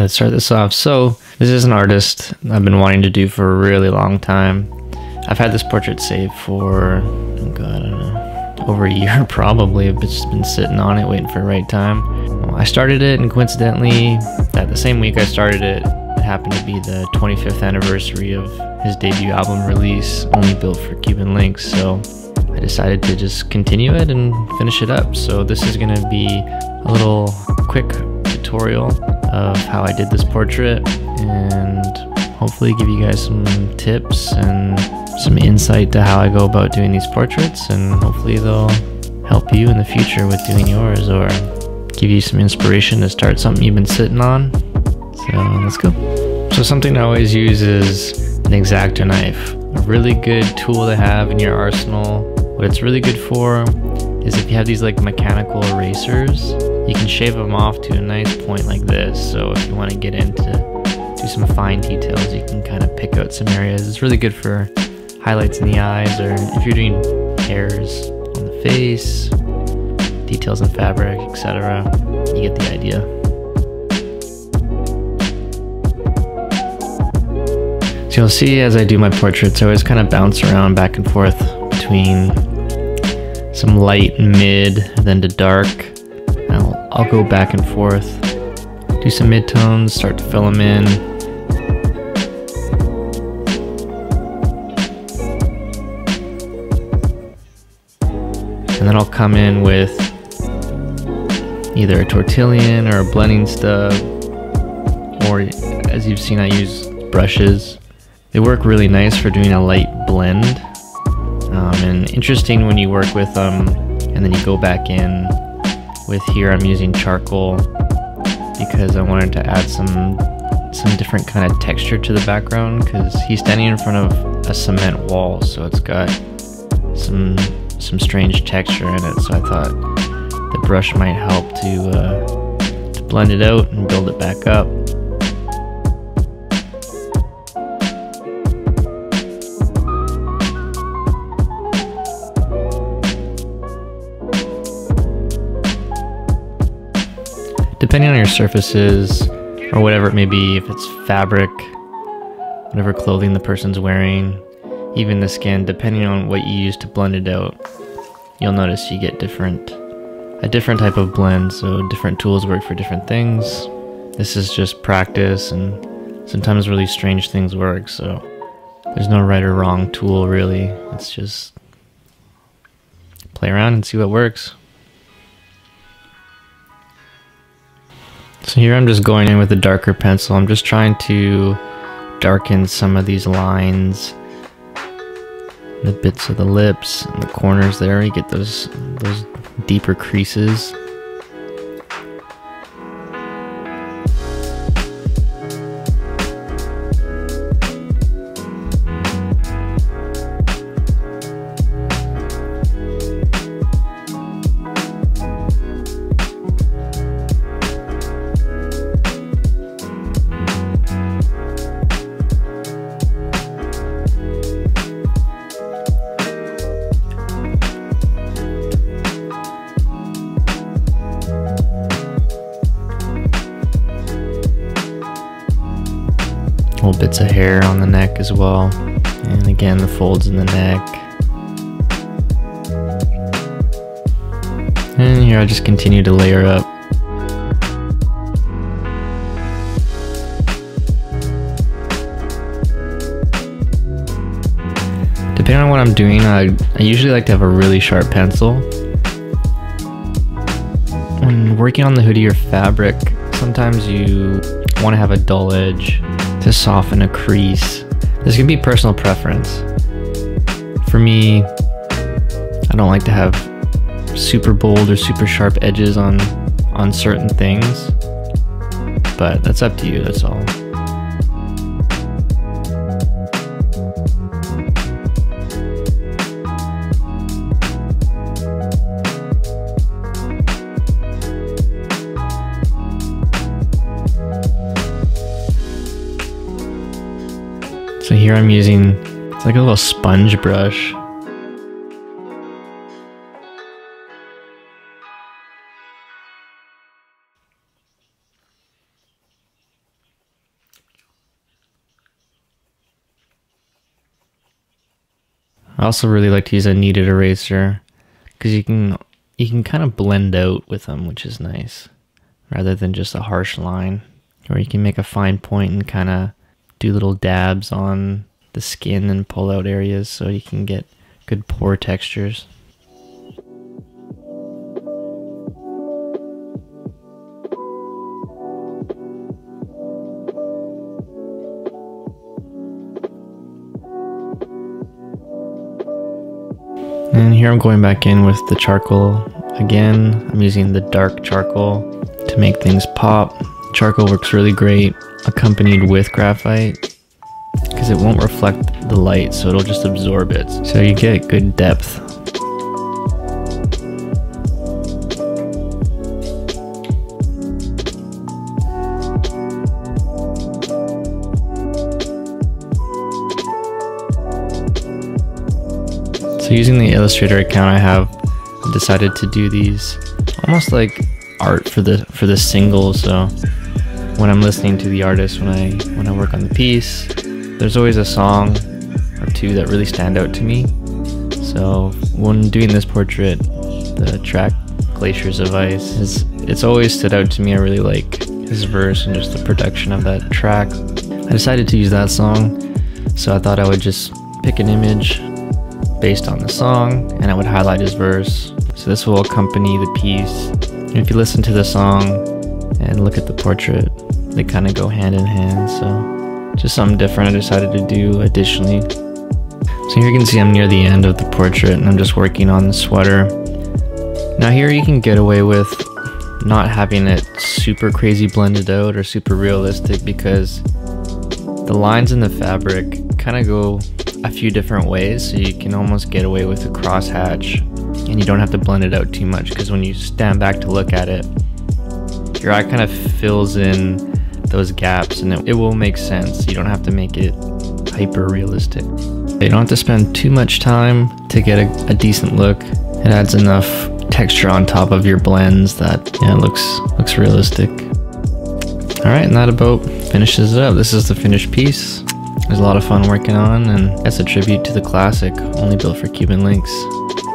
Yeah, let's start this off. So this is an artist I've been wanting to do for a really long time. I've had this portrait saved for, oh God, I don't know, over a year probably. I've just been sitting on it waiting for the right time. I started it, and coincidentally, that the same week I started it, it happened to be the 25th anniversary of his debut album release, Only Built 4 Cuban Linx. So I decided to just continue it and finish it up. So this is going to be a little quick tutorial of how I did this portrait, and hopefully give you guys some tips and some insight to how I go about doing these portraits, and hopefully they'll help you in the future with doing yours, or give you some inspiration to start something you've been sitting on. So let's go. So something I always use is an X-Acto knife. A really good tool to have in your arsenal. What it's really good for is if you have these like mechanical erasers, you can shave them off to a nice point like this. So if you want to get into do some fine details, you can kind of pick out some areas. It's really good for highlights in the eyes, or if you're doing hairs on the face, details in fabric, etc. You get the idea. So you'll see as I do my portraits, I always kind of bounce around back and forth between some light and mid, and then to dark. I'll go back and forth, do some midtones, start to fill them in. And then I'll come in with either a tortillon or a blending stub, or as you've seen, I use brushes. They work really nice for doing a light blend, and interesting when you work with them, and then you go back in with, here I'm using charcoal because I wanted to add some different kind of texture to the background, because he's standing in front of a cement wall, so it's got some strange texture in it, so I thought the brush might help to blend it out and build it back up. Depending on your surfaces, or whatever it may be, if it's fabric, whatever clothing the person's wearing, even the skin, depending on what you use to blend it out, you'll notice you get a different type of blend, so different tools work for different things. This is just practice, and sometimes really strange things work, so there's no right or wrong tool, really. It's just play around and see what works. So here I'm just going in with a darker pencil. I'm just trying to darken some of these lines, the bits of the lips and the corners there. You get those deeper creases. Little bits of hair on the neck as well, and again the folds in the neck. And here I just continue to layer up. Depending on what I'm doing, I usually like to have a really sharp pencil. When working on the hoodie or fabric, sometimes you want to have a dull edge to soften a crease. This can be personal preference. For me, I don't like to have super bold or super sharp edges on certain things, but that's up to you, that's all. So here I'm using, it's like a little sponge brush. I also really like to use a kneaded eraser because you can kind of blend out with them, which is nice, rather than just a harsh line. Or you can make a fine point and kind of do little dabs on the skin and pull out areas so you can get good pore textures. And here I'm going back in with the charcoal again. I'm using the dark charcoal to make things pop. Charcoal works really great accompanied with graphite because it won't reflect the light, so it'll just absorb it. So you get good depth. So using the Illustrator account I have, I decided to do these almost like art for the single. So when I'm listening to the artist, when I work on the piece, there's always a song or two that really stand out to me. So when doing this portrait, the track Glaciers of Ice, it's always stood out to me. I really like his verse and just the production of that track. I decided to use that song, so I thought I would just pick an image based on the song and I would highlight his verse. So this will accompany the piece. And if you listen to the song and look at the portrait, they kind of go hand in hand, so just something different I decided to do additionally. So here you can see I'm near the end of the portrait and I'm just working on the sweater. Now here you can get away with not having it super crazy blended out or super realistic because the lines in the fabric kind of go a few different ways, so you can almost get away with a crosshatch and you don't have to blend it out too much because when you stand back to look at it, your eye kind of fills in those gaps and it will make sense. You don't have to make it hyper realistic. You don't have to spend too much time to get a decent look. It adds enough texture on top of your blends that, yeah, it looks realistic. All right, and that about finishes it up. This is the finished piece. It was a lot of fun working on, and that's a tribute to the classic Only Built for Cuban Linx.